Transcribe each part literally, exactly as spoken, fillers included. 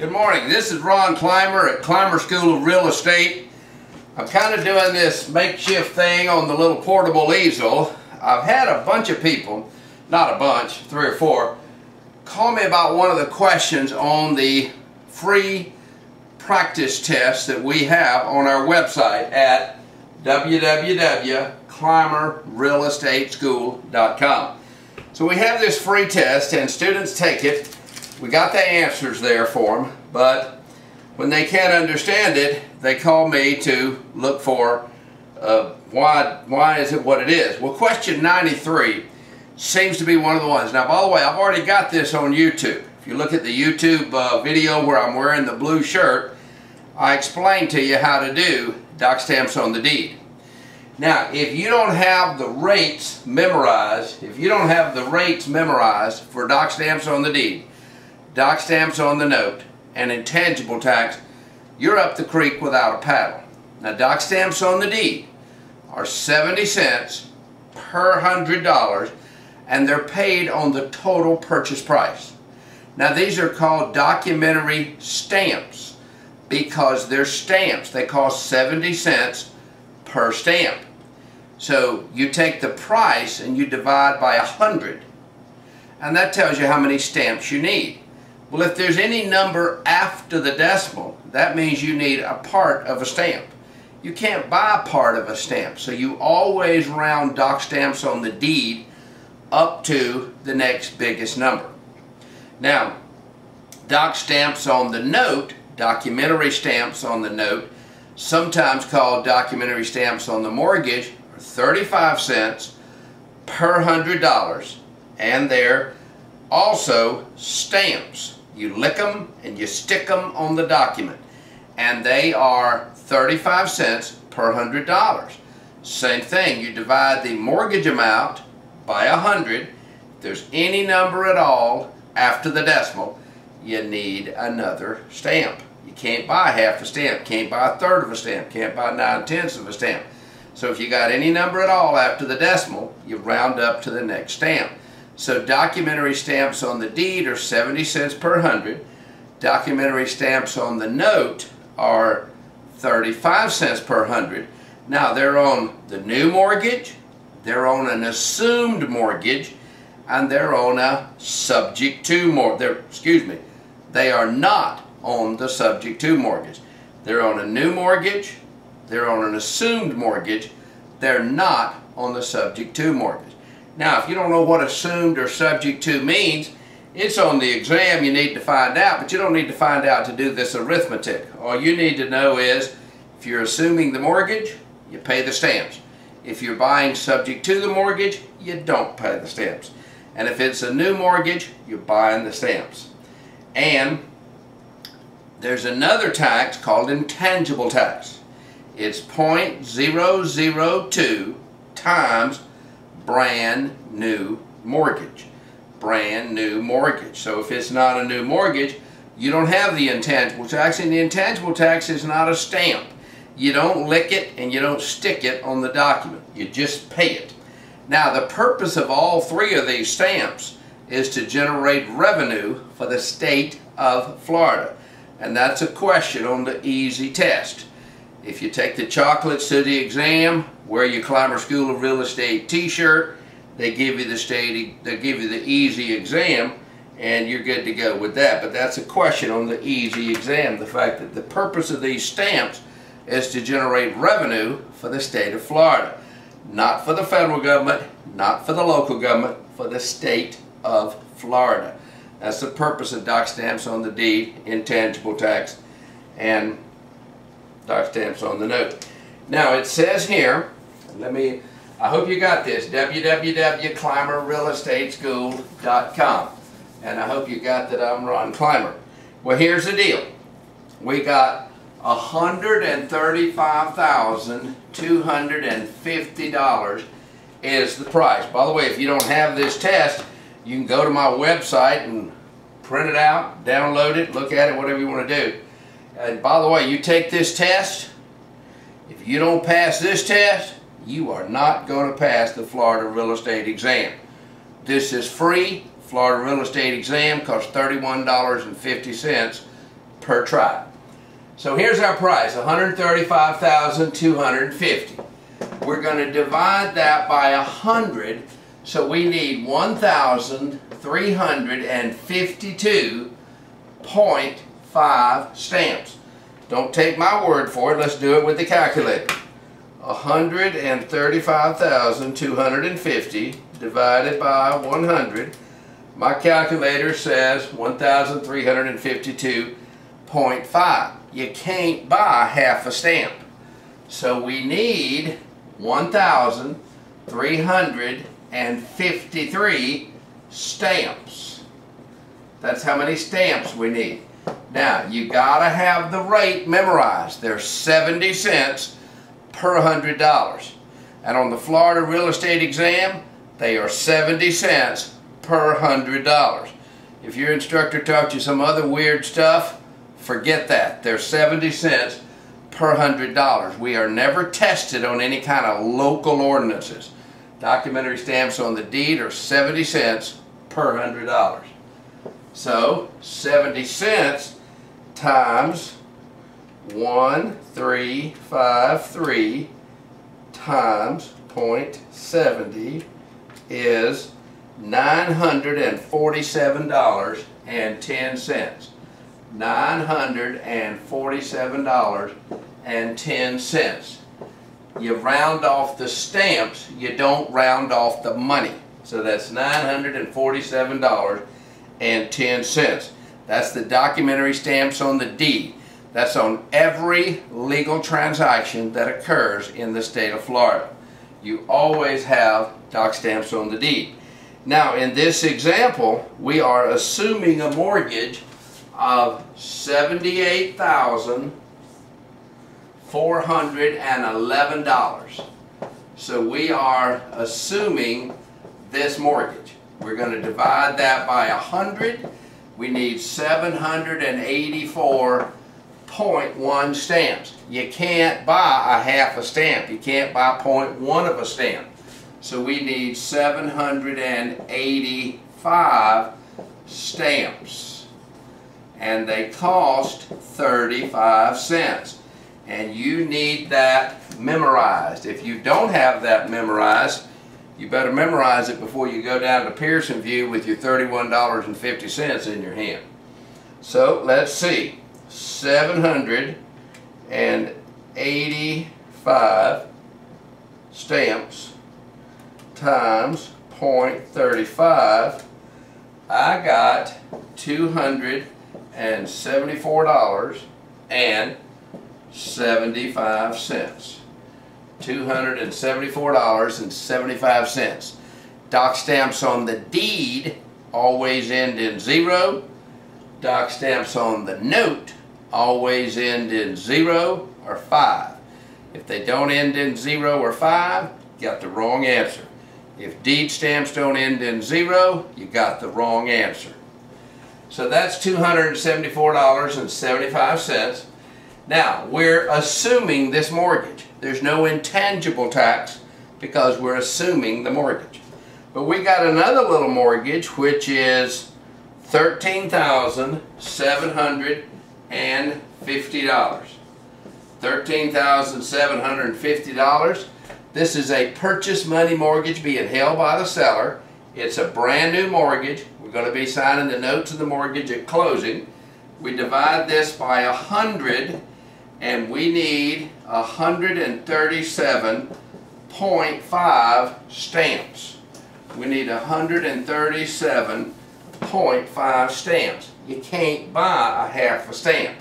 Good morning. This is Ron Climer at Climer School of Real Estate. I'm kind of doing this makeshift thing on the little portable easel. I've had a bunch of people, not a bunch, three or four, call me about one of the questions on the free practice test that we have on our website at w w w dot climer real estate school dot com. So we have this free test and students take it. We got the answers there for them, but when they can't understand it, they call me to look for uh, why, why is it what it is. Well, question ninety-three seems to be one of the ones. Now, by the way, I've already got this on YouTube. If you look at the YouTube uh, video where I'm wearing the blue shirt, I explained to you how to do doc stamps on the deed. Now, if you don't have the rates memorized, if you don't have the rates memorized for doc stamps on the deed, doc stamps on the note, and intangible tax, you're up the creek without a paddle. Now, doc stamps on the deed are seventy cents per one hundred dollars, and they're paid on the total purchase price. Now, these are called documentary stamps because they're stamps. They cost seventy cents per stamp. So you take the price and you divide by one hundred, and that tells you how many stamps you need. Well, if there's any number after the decimal, that means you need a part of a stamp. You can't buy a part of a stamp, so you always round doc stamps on the deed up to the next biggest number. Now, doc stamps on the note, documentary stamps on the note, sometimes called documentary stamps on the mortgage, are thirty-five cents per one hundred dollars, and they're also stamps. You lick them and you stick them on the document, and they are thirty-five cents per one hundred dollars. Same thing, you divide the mortgage amount by one hundred. If there's any number at all after the decimal, you need another stamp. You can't buy half a stamp, can't buy a third of a stamp, can't buy nine-tenths of a stamp. So if you got any number at all after the decimal, you round up to the next stamp. So documentary stamps on the deed are seventy cents per hundred. Documentary stamps on the note are thirty-five cents per hundred. Now, they're on the new mortgage, they're on an assumed mortgage, and they're on a subject to mortgage. Excuse me, they are not on the subject to mortgage. They're on a new mortgage, they're on an assumed mortgage, they're not on the subject to mortgage. Now, if you don't know what assumed or subject to means, it's on the exam you need to find out, but you don't need to find out to do this arithmetic. All you need to know is if you're assuming the mortgage, you pay the stamps. If you're buying subject to the mortgage, you don't pay the stamps. And if it's a new mortgage, you're buying the stamps. And there's another tax called intangible tax. It's point zero zero two times brand new mortgage. Brand new mortgage. So if it's not a new mortgage, you don't have the intangible tax, and the intangible tax is not a stamp. You don't lick it and you don't stick it on the document. You just pay it. Now, the purpose of all three of these stamps is to generate revenue for the state of Florida. And that's a question on the easy test. If you take the chocolates to the exam, wear your Climer School of Real Estate t-shirt, they give you the state, they give you the easy exam, and you're good to go with that. But that's a question on the easy exam, the fact that the purpose of these stamps is to generate revenue for the state of Florida. Not for the federal government, not for the local government, for the state of Florida. That's the purpose of doc stamps on the deed, intangible tax, and doc stamps on the note. Now, it says here, let me, I hope you got this, w w w dot climer real estate school dot com, and I hope you got that I'm Ron Climer. Well, here's the deal. We got one hundred thirty-five thousand two hundred fifty dollars is the price. By the way, if you don't have this test, you can go to my website and print it out, download it, look at it, whatever you want to do. And by the way, you take this test, if you don't pass this test, you are not going to pass the Florida real estate exam. This is free. Florida real estate exam costs thirty-one dollars and fifty cents per try. So here's our price, one hundred thirty-five thousand two hundred fifty dollars. We're going to divide that by one hundred, so we need one thousand three hundred fifty-two point five stamps. Don't take my word for it, let's do it with the calculator. one hundred thirty-five thousand two hundred fifty divided by one hundred. My calculator says one thousand three hundred fifty-two point five. You can't buy half a stamp. So we need one thousand three hundred fifty-three stamps. That's how many stamps we need. Now, you gotta have the rate memorized. There's seventy cents per hundred dollars. And on the Florida real estate exam, they are seventy cents per hundred dollars. If your instructor taught you some other weird stuff, forget that. They're seventy cents per hundred dollars. We are never tested on any kind of local ordinances. Documentary stamps on the deed are seventy cents per hundred dollars. So seventy cents times one three five three times point seven zero is nine hundred forty-seven dollars and ten cents. nine hundred forty-seven dollars and ten cents. You round off the stamps, you don't round off the money. So that's nine hundred forty-seven dollars and ten cents. That's the documentary stamps on the deed. That's on every legal transaction that occurs in the state of Florida. You always have doc stamps on the deed. Now, in this example, we are assuming a mortgage of seventy-eight thousand four hundred eleven dollars. So we are assuming this mortgage. We're going to divide that by one hundred. We need seven hundred eighty-four point one stamps. You can't buy a half a stamp. You can't buy point one of a stamp. So we need seven hundred eighty-five stamps. And they cost thirty-five cents. And you need that memorized. If you don't have that memorized, you better memorize it before you go down to Pearson Vue with your thirty-one dollars and fifty cents in your hand. So let's see, seven hundred eighty-five stamps times point three five, I got two hundred seventy-four dollars and seventy-five cents. two hundred seventy-four dollars and seventy-five cents. Doc stamps on the deed always end in zero. Doc stamps on the note always end in zero or five. If they don't end in zero or five, you got the wrong answer. If deed stamps don't end in zero, you got the wrong answer. So that's two hundred seventy-four dollars and seventy-five cents. Now, we're assuming this mortgage. There's no intangible tax because we're assuming the mortgage. But we got another little mortgage, which is thirteen thousand seven hundred fifty dollars. thirteen thousand seven hundred fifty dollars. This is a purchase money mortgage being held by the seller. It's a brand new mortgage. We're going to be signing the notes of the mortgage at closing. We divide this by one hundred. And we need one hundred thirty-seven point five stamps. We need one hundred thirty-seven point five stamps. You can't buy a half a stamp.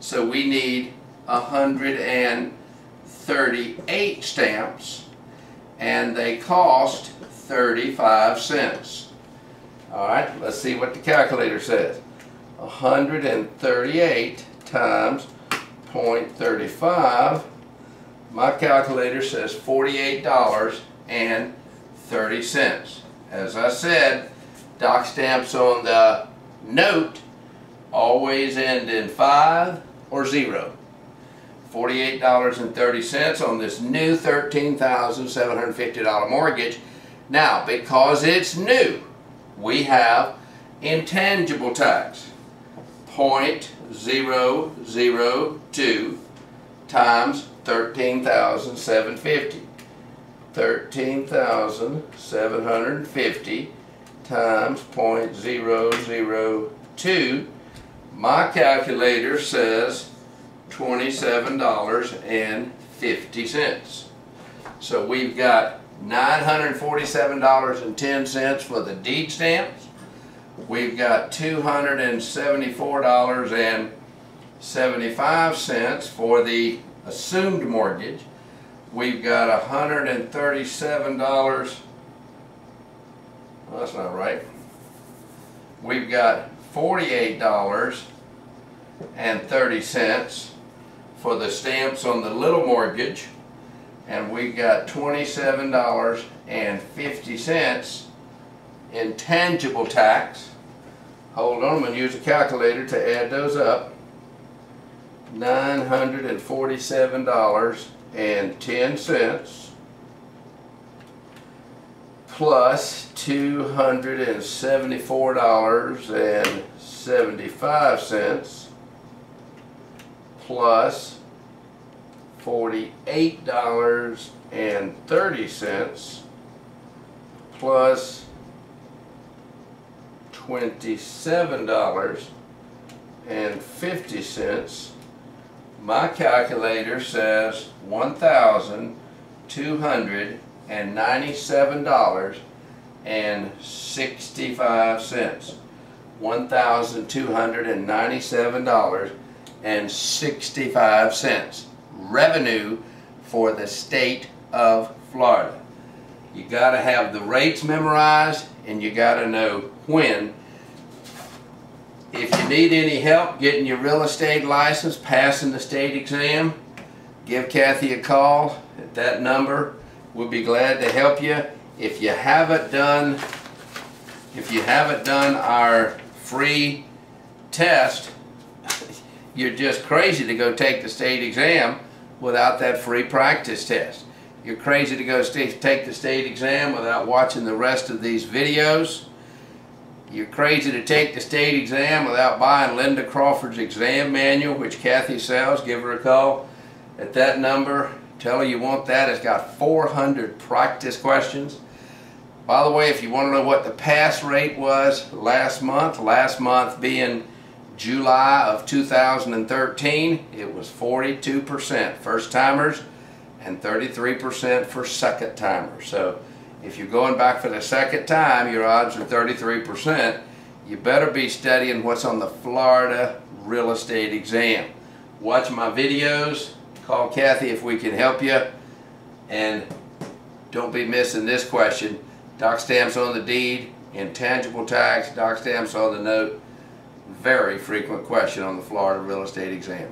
So we need one hundred thirty-eight stamps, and they cost thirty-five cents. All right, let's see what the calculator says. one hundred thirty-eight times point three five, my calculator says forty-eight dollars and thirty cents. As I said, doc stamps on the note always end in five or zero. forty-eight dollars and thirty cents on this new thirteen thousand seven hundred fifty dollar mortgage. Now, because it's new, we have intangible tax, zero point zero zero two times thirteen thousand seven hundred fifty. thirteen thousand seven hundred fifty times zero point zero zero two. My calculator says twenty-seven dollars and fifty cents. So we've got nine hundred forty-seven dollars and ten cents for the deed stamps. We've got two hundred seventy-four dollars and seventy-five cents for the assumed mortgage. We've got one hundred thirty-seven dollars. Well, that's not right. We've got forty-eight dollars and thirty cents for the stamps on the little mortgage, and we got twenty-seven dollars and fifty cents in tangible tax. Hold on, I'm going to use a calculator to add those up. nine hundred forty-seven dollars and ten cents plus two hundred seventy-four dollars and seventy-five cents plus forty-eight dollars and thirty cents plus twenty-seven dollars and fifty cents. My calculator says one thousand two hundred ninety-seven dollars and sixty-five cents. one thousand two hundred ninety-seven dollars and sixty-five cents revenue for the state of Florida. You got to have the rates memorized, and you got to know when. If you need any help getting your real estate license, passing the state exam, give Kathy a call at that number. We'll be glad to help you. If you haven't done, if you haven't done our free test, you're just crazy to go take the state exam without that free practice test. You're crazy to go st- take the state exam without watching the rest of these videos. You're crazy to take the state exam without buying Linda Crawford's exam manual, which Kathy sells. Give her a call at that number. Tell her you want that. It's got four hundred practice questions. By the way, if you want to know what the pass rate was last month, last month being July of two thousand thirteen, it was forty-two percent first timers and thirty-three percent for second timers. So if you're going back for the second time, your odds are thirty-three percent. You better be studying what's on the Florida real estate exam. Watch my videos. Call Kathy if we can help you. And don't be missing this question. Doc stamps on the deed, intangible tax, doc stamps on the note. Very frequent question on the Florida real estate exam.